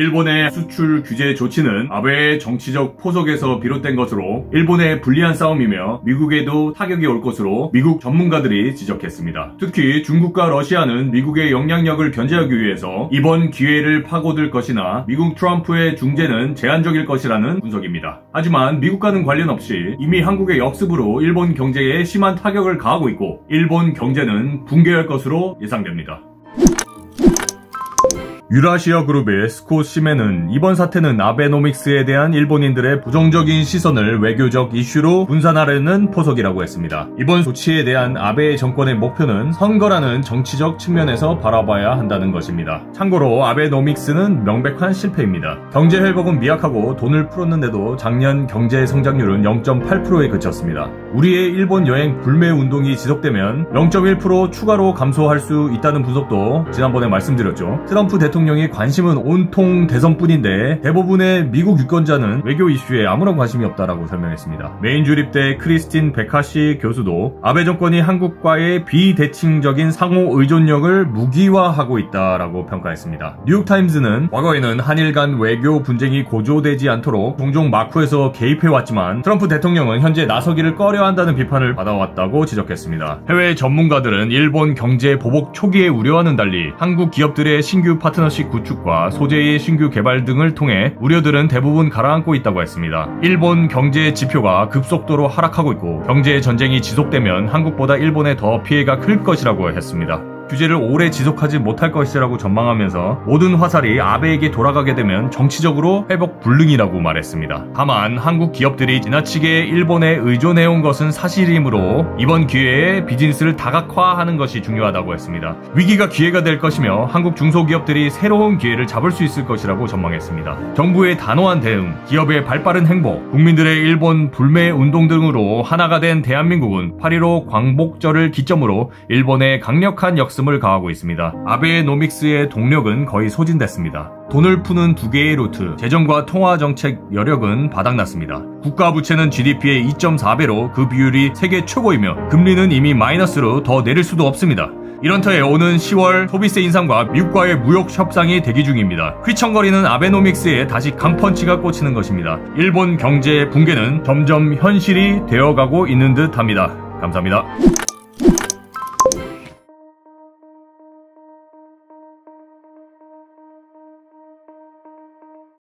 일본의 수출 규제 조치는 아베의 정치적 포석에서 비롯된 것으로 일본의 불리한 싸움이며 미국에도 타격이 올 것으로 미국 전문가들이 지적했습니다. 특히 중국과 러시아는 미국의 영향력을 견제하기 위해서 이번 기회를 파고들 것이나 미국 트럼프의 중재는 제한적일 것이라는 분석입니다. 하지만 미국과는 관련없이 이미 한국의 역습으로 일본 경제에 심한 타격을 가하고 있고 일본 경제는 붕괴할 것으로 예상됩니다. 유라시아 그룹의 스콧 시맨은 이번 사태는 아베노믹스에 대한 일본인들의 부정적인 시선을 외교적 이슈로 분산하려는 포석이라고 했습니다. 이번 조치에 대한 아베 정권의 목표는 선거라는 정치적 측면에서 바라봐야 한다는 것입니다. 참고로 아베노믹스는 명백한 실패입니다. 경제 회복은 미약하고 돈을 풀었는데도 작년 경제 성장률은 0.8%에 그쳤습니다. 우리의 일본 여행 불매 운동이 지속되면 0.1% 추가로 감소할 수 있다는 분석도 지난번에 말씀드렸죠. 트럼프 대통령의 관심은 온통 대선뿐인데 대부분의 미국 유권자는 외교 이슈에 아무런 관심이 없다라고 설명했습니다. 메인주립대 크리스틴 베카시 교수도 아베 정권이 한국과의 비대칭적인 상호 의존력을 무기화하고 있다라고 평가했습니다. 뉴욕타임즈는 과거에는 한일 간 외교 분쟁이 고조되지 않도록 종종 마쿠에서 개입해왔지만 트럼프 대통령은 현재 나서기를 꺼려한다는 비판을 받아왔다고 지적했습니다. 해외 전문가들은 일본 경제 보복 초기에 우려와는 달리 한국 기업들의 신규 파트너십 구축과 소재의 신규 개발 등을 통해 우려들은 대부분 가라앉고 있다고 했습니다. 일본 경제 지표가 급속도로 하락하고 있고 경제 전쟁이 지속되면 한국보다 일본에 더 피해가 클 것이라고 했습니다. 규제를 오래 지속하지 못할 것이라고 전망하면서 모든 화살이 아베에게 돌아가게 되면 정치적으로 회복 불능이라고 말했습니다. 다만 한국 기업들이 지나치게 일본에 의존해온 것은 사실이므로 이번 기회에 비즈니스를 다각화하는 것이 중요하다고 했습니다. 위기가 기회가 될 것이며 한국 중소기업들이 새로운 기회를 잡을 수 있을 것이라고 전망했습니다. 정부의 단호한 대응, 기업의 발빠른 행보, 국민들의 일본 불매 운동 등으로 하나가 된 대한민국은 8.15 광복절을 기점으로 일본의 강력한 역사 을 가하고 있습니다. 아베노믹스의 동력은 거의 소진됐습니다. 돈을 푸는 두 개의 루트, 재정과 통화정책 여력은 바닥났습니다. 국가부채는 GDP의 2.4배로 그 비율이 세계 최고이며 금리는 이미 마이너스로 더 내릴 수도 없습니다. 이런 터에 오는 10월 소비세 인상과 미국과의 무역 협상이 대기 중입니다. 휘청거리는 아베노믹스에 다시 강펀치가 꽂히는 것입니다. 일본 경제의 붕괴는 점점 현실이 되어가고 있는 듯합니다. 감사합니다.